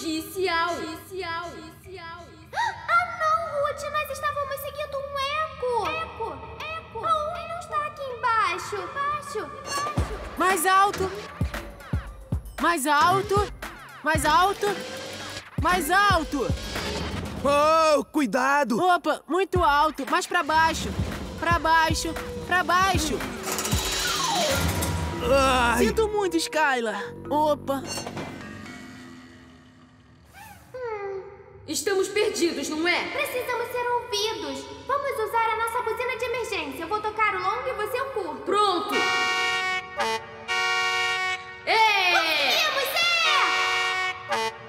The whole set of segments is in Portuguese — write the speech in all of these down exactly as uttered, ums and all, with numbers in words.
Judicial. Judicial. Judicial. Ah, não, Ruth! Nós estávamos seguindo um eco! Eco! Eco! Oh, ele não está aqui embaixo! Embaixo! Embaixo! Mais alto! Mais alto! Mais alto! Mais alto! Oh, cuidado! Opa, muito alto! Mais pra baixo! Pra baixo! Pra baixo! Ai. Sinto muito, Skylar! Opa! Estamos perdidos, não é? Precisamos ser ouvidos. Vamos usar a nossa buzina de emergência. Eu vou tocar o longo e você o curto. Pronto! É! Conseguimos, é!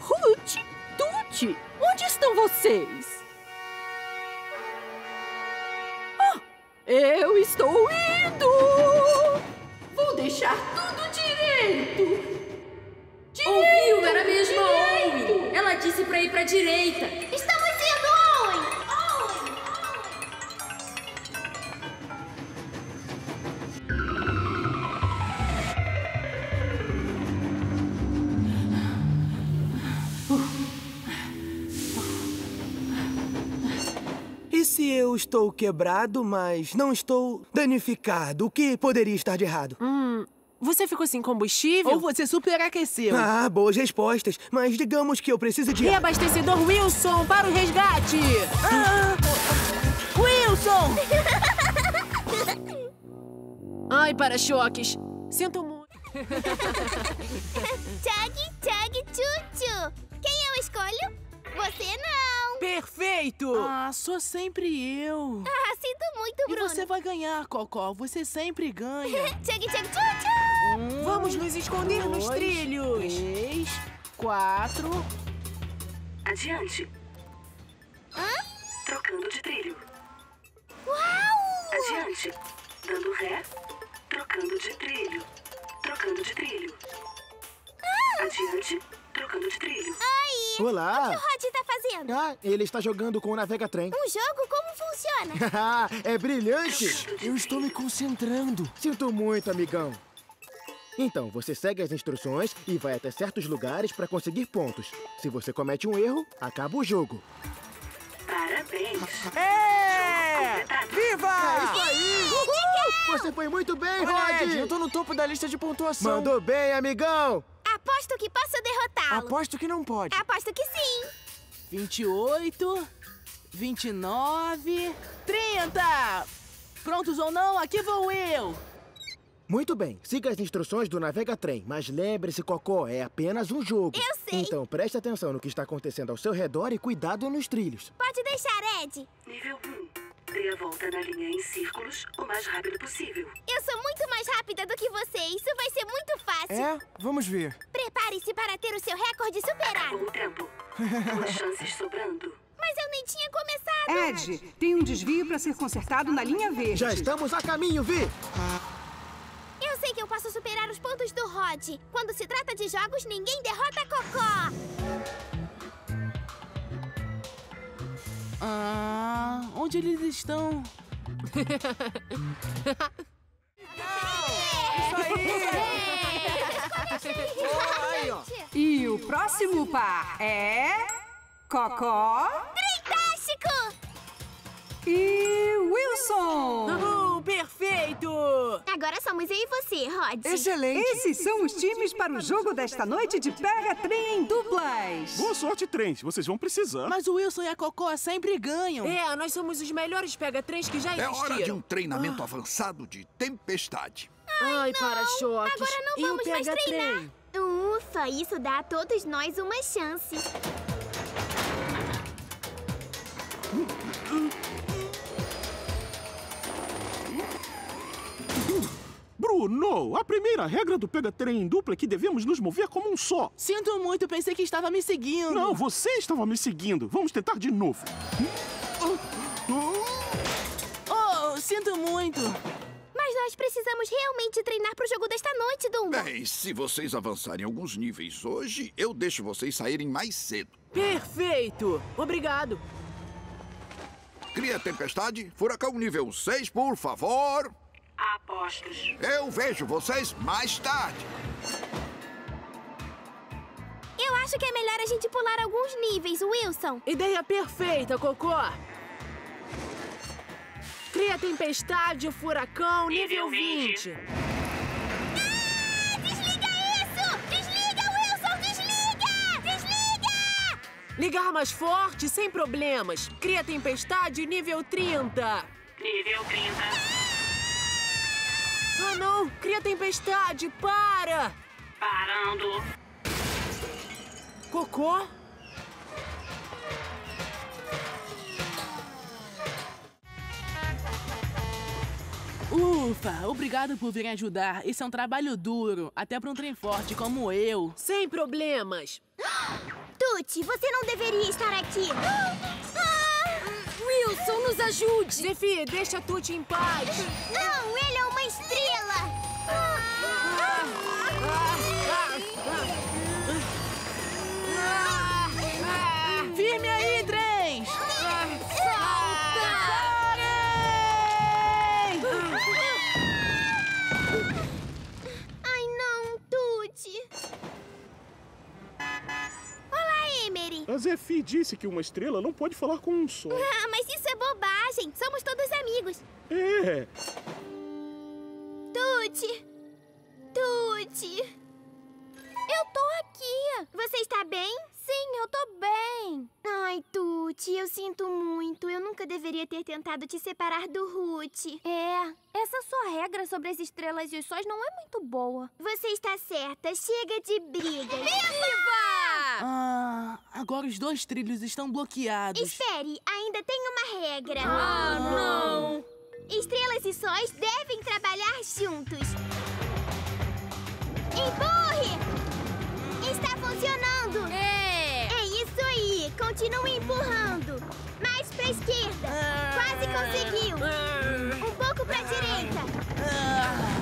Ruth, Tutti, onde estão vocês? Oh, eu estou indo! Vou deixar tudo direito! Direito, ouviu? Era mesmo a Owen. Ela disse pra ir pra direita. Estamos indo, Owen! Owen! Owen! E se eu estou quebrado, mas não estou danificado? O que poderia estar de errado? Hum... Você ficou sem combustível? Ou você superaqueceu? Ah, boas respostas. Mas digamos que eu preciso de... Reabastecedor Wilson para o resgate! Ah! Wilson! Ai, para-choques. Sinto muito. Chug, chug, chuchu. Quem eu escolho? Você não. Perfeito! Ah, sou sempre eu. Ah, sinto muito, Bruno. E você vai ganhar, Koko. Você sempre ganha. Chug, chug, chuchu. Um, Vamos nos esconder dois, nos trilhos. Três, quatro... Adiante. Hã? Trocando de trilho. Uau! Adiante. Dando ré. Trocando de trilho. Trocando de trilho. Ah! Adiante. Trocando de trilho. Oi! Olá! O que o Rod está fazendo? Ah, ele está jogando com o Navega-Trem. Um jogo? Como funciona? É brilhante! Eu estou me concentrando. Sinto muito, amigão. Então, você segue as instruções e vai até certos lugares para conseguir pontos. Se você comete um erro, acaba o jogo. Parabéns! É! Viva! É isso aí! Uhul! Você foi muito bem, Rod! Ed, eu tô no topo da lista de pontuação. Mandou bem, amigão! Aposto que posso derrotá-lo. Aposto que não pode. Aposto que sim. vinte e oito, vinte e nove, trinta! Prontos ou não, aqui vou eu! Muito bem, siga as instruções do Navega-Trem, mas lembre-se, Koko, é apenas um jogo. Eu sei! Então preste atenção no que está acontecendo ao seu redor e cuidado nos trilhos. Pode deixar, Ed. Nível um. Dê a volta na linha em círculos o mais rápido possível. Eu sou muito mais rápida do que você, isso vai ser muito fácil. É? Vamos ver. Prepare-se para ter o seu recorde superado. Acabou o tempo. Duas chances sobrando. Mas eu nem tinha começado. Ed, Ed, tem um desvio para ser consertado na linha verde. Já estamos a caminho, Vi! Eu sei que eu posso superar os pontos do Rod. Quando se trata de jogos, ninguém derrota Koko. Ah, onde eles estão? Isso aí! E o próximo par é... Koko... Fantástico! E Wilson! Uhul, perfeito! Agora somos eu e você, Rod. Excelente! Esses são os times para o jogo desta noite de pega-trem em duplas. Boa sorte, trens. Vocês vão precisar. Mas o Wilson e a Koko sempre ganham. É, nós somos os melhores pega-trens que já existiram. É hora de um treinamento ah. avançado de tempestade. Ai, Ai para-choques. Agora não vamos mais treinar. Ufa, isso dá a todos nós uma chance. Bruno, a primeira regra do pega-trem em dupla é que devemos nos mover como um só. Sinto muito, pensei que estava me seguindo. Não, você estava me seguindo. Vamos tentar de novo. Oh, sinto muito. Mas nós precisamos realmente treinar para o jogo desta noite, Dumba. Bem, se vocês avançarem alguns níveis hoje, eu deixo vocês saírem mais cedo. Perfeito. Obrigado. Cria Tempestade, Furacão nível seis, por favor. Apostos. Eu vejo vocês mais tarde. acho que é melhor a gente pular alguns níveis, Wilson. Ideia perfeita, Koko. Cria tempestade, furacão, nível vinte. Ah, desliga isso! Desliga, Wilson, desliga! Desliga! Ligar mais forte, sem problemas. Cria tempestade, nível trinta. Nível trinta. Ah, não! Cria tempestade, para! Parando. Koko? Ufa, obrigado por vir ajudar. Isso é um trabalho duro, até para um trem forte como eu. Sem problemas. Tutti, você não deveria estar aqui. Wilson, nos ajude. Zephie, deixa Tutti em paz. Não, ele é uma estrela. Ah, ah, ah, ah, ah, ah. Firme aí, trens. A Zephie disse que uma estrela não pode falar com um sol. Ah, mas isso é bobagem. Somos todos amigos. É. Tutti. Tutti. Eu tô aqui. Você está bem? Sim, eu tô bem. Ai, Tutti, eu sinto muito. Eu nunca deveria ter tentado te separar do Ruth. É. Essa sua regra sobre as estrelas e os sóis não é muito boa. Você está certa. Chega de briga. Viva! Ah, agora os dois trilhos estão bloqueados. Espere, ainda tem uma regra. Ah, não! Estrelas e sóis devem trabalhar juntos. Empurre! Está funcionando! É! É isso aí! Continue empurrando! Mais pra esquerda! Ah, quase conseguiu! Ah, um pouco pra ah, direita! Ah,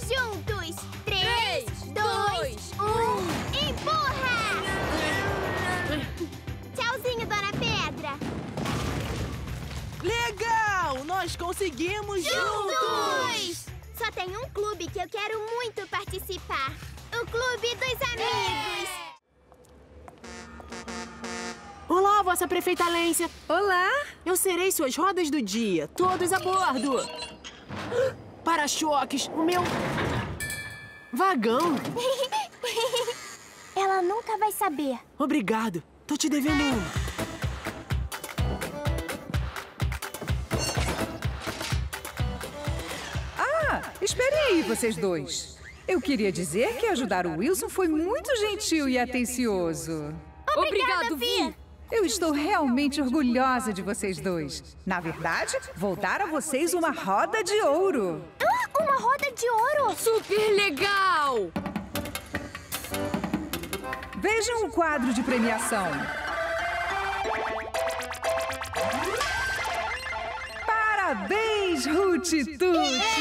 juntos! Três, dois, um, empurra! Tchauzinho, Dona Pedra! Legal! Nós conseguimos juntos! juntos! Só tem um clube que eu quero muito participar. O Clube dos Amigos! É. Olá, Vossa Prefeita Alência! Olá! Eu serei suas rodas do dia. Todos a bordo! Para-choques, o meu... vagão. Ela nunca vai saber. Obrigado. Tô te devendo um. Ah, espere aí, vocês dois. Eu queria dizer que ajudar o Wilson foi muito gentil e atencioso. Obrigado, Vi. Eu estou realmente orgulhosa de vocês dois. Na verdade, vou dar a vocês uma roda de ouro. Ah, uma roda de ouro? Super legal! Vejam o quadro de premiação. Parabéns, Ruth e Tutti!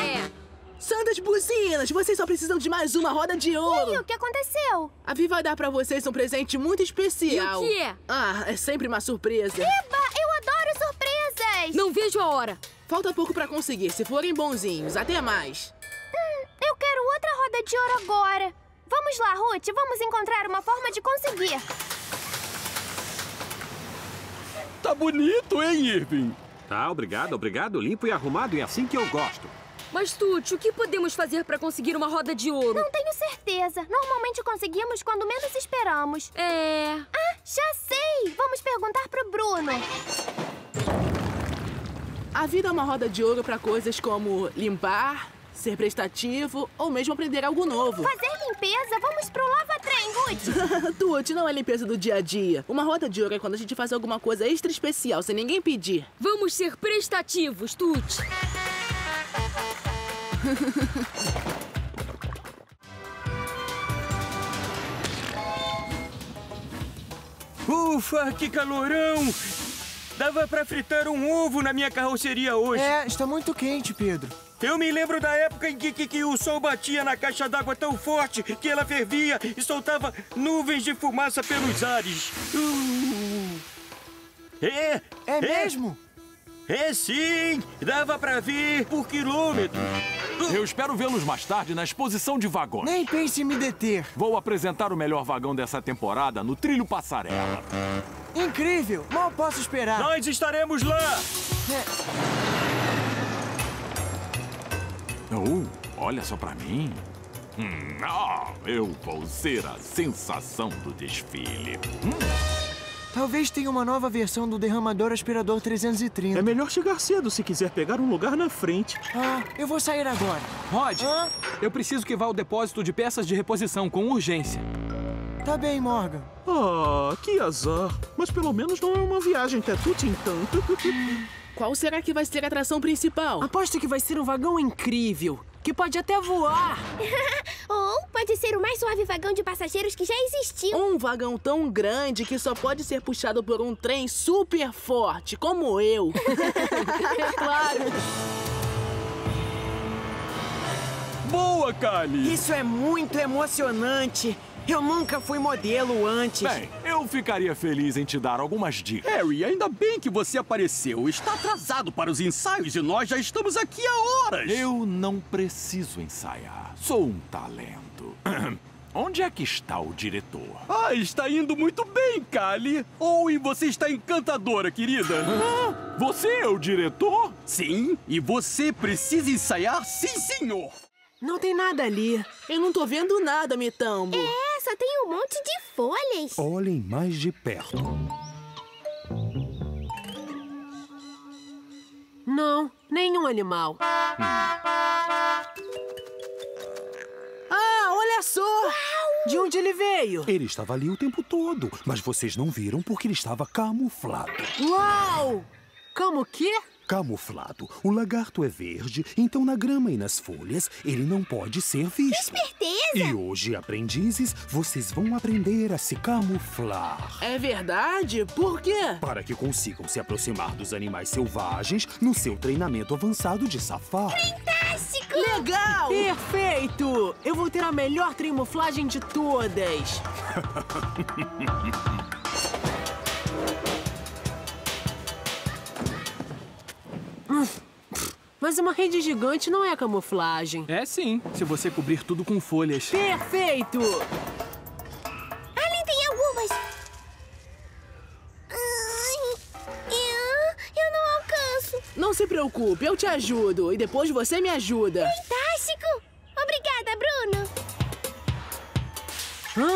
Yeah! Santas buzinas, vocês só precisam de mais uma roda de ouro. E aí, o que aconteceu? A Vi vai dar pra vocês um presente muito especial. E o que é? Ah, é sempre uma surpresa. Eba, eu adoro surpresas. Não vejo a hora. Falta pouco pra conseguir, se forem bonzinhos. Até mais. Hum, eu quero outra roda de ouro agora. Vamos lá, Ruth, vamos encontrar uma forma de conseguir. Tá bonito, hein, Irving? Tá, obrigado, obrigado. Limpo e arrumado e assim que eu gosto. Mas, Tutti, o que podemos fazer para conseguir uma roda de ouro? Não tenho certeza. Normalmente conseguimos quando menos esperamos. É... Ah, já sei! Vamos perguntar pro Bruno. A vida é uma roda de ouro para coisas como limpar, ser prestativo ou mesmo aprender algo novo. Fazer limpeza? Vamos pro lava-trem, Ruth! Tutti, não é limpeza do dia a dia. Uma roda de ouro é quando a gente faz alguma coisa extra especial, sem ninguém pedir. Vamos ser prestativos, Tutti. Ufa, que calorão! Dava pra fritar um ovo na minha carroceria hoje. É, está muito quente, Pedro. Eu me lembro da época em que, que, que o sol batia na caixa d'água tão forte que ela fervia e soltava nuvens de fumaça pelos ares. Uh. É, é, é mesmo? É sim! Dava pra vir por quilômetros. Eu espero vê-los mais tarde na exposição de vagões. Nem pense em me deter. Vou apresentar o melhor vagão dessa temporada no Trilho Passarela. Incrível! Mal posso esperar. Nós estaremos lá! É. Oh, olha só pra mim. Hum, ah, eu vou ser a sensação do desfile. Hum. Talvez tenha uma nova versão do derramador aspirador trezentos e trinta. É melhor chegar cedo se quiser pegar um lugar na frente. Ah, eu vou sair agora. Rod, ah? eu preciso que vá ao depósito de peças de reposição com urgência. Tá bem, Morgan. Ah, que azar. Mas pelo menos não é uma viagem até Tutti, então. Qual será que vai ser a atração principal? Aposto que vai ser um vagão incrível, que pode até voar. Ou pode ser o mais suave vagão de passageiros que já existiu. Um vagão tão grande que só pode ser puxado por um trem super forte, como eu. É claro. Boa, Callie. Isso é muito emocionante. Eu nunca fui modelo antes. Bem, eu ficaria feliz em te dar algumas dicas. Harry, ainda bem que você apareceu. Está atrasado para os ensaios e nós já estamos aqui há horas. Eu não preciso ensaiar. Sou um talento. Onde é que está o diretor? Ah, está indo muito bem, Callie. Ou e você está encantadora, querida. Ah, você é o diretor? Sim, e você precisa ensaiar, sim, senhor. Não tem nada ali. Eu não tô vendo nada, Mitambo. É, só tem um monte de folhas. Olhem mais de perto. Não, nenhum animal. Hum. Ah, olha só! Uau. De onde ele veio? Ele estava ali o tempo todo, mas vocês não viram porque ele estava camuflado. Uau! Como o quê? Camuflado. O lagarto é verde, então na grama e nas folhas ele não pode ser visto. Com certeza! E hoje, aprendizes, vocês vão aprender a se camuflar. É verdade? Por quê? Para que consigam se aproximar dos animais selvagens no seu treinamento avançado de safari. Fantástico! Legal! Perfeito! Eu vou ter a melhor camuflagem de todas. Mas uma rede gigante não é camuflagem. É sim, se você cobrir tudo com folhas. Perfeito! Ali tem algumas. Eu não alcanço. Não se preocupe, eu te ajudo. E depois você me ajuda. Fantástico! Obrigada, Bruno.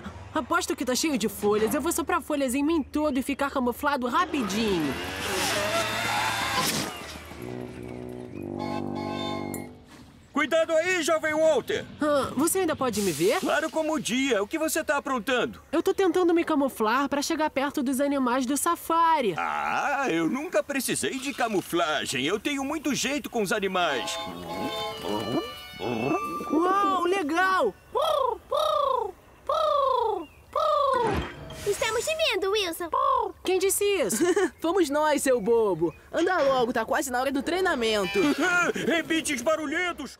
Ah, aposto que tá cheio de folhas. Eu vou soprar folhas em mim todo e ficar camuflado rapidinho. Cuidado aí, jovem Walter! Ah, você ainda pode me ver? Claro como o dia. O que você tá aprontando? Eu tô tentando me camuflar pra chegar perto dos animais do safari. Ah, eu nunca precisei de camuflagem. Eu tenho muito jeito com os animais. Uau, legal! Estamos te vendo, Wilson. Quem disse isso? Fomos nós, seu bobo. Anda logo, tá quase na hora do treinamento. Repites barulhentos.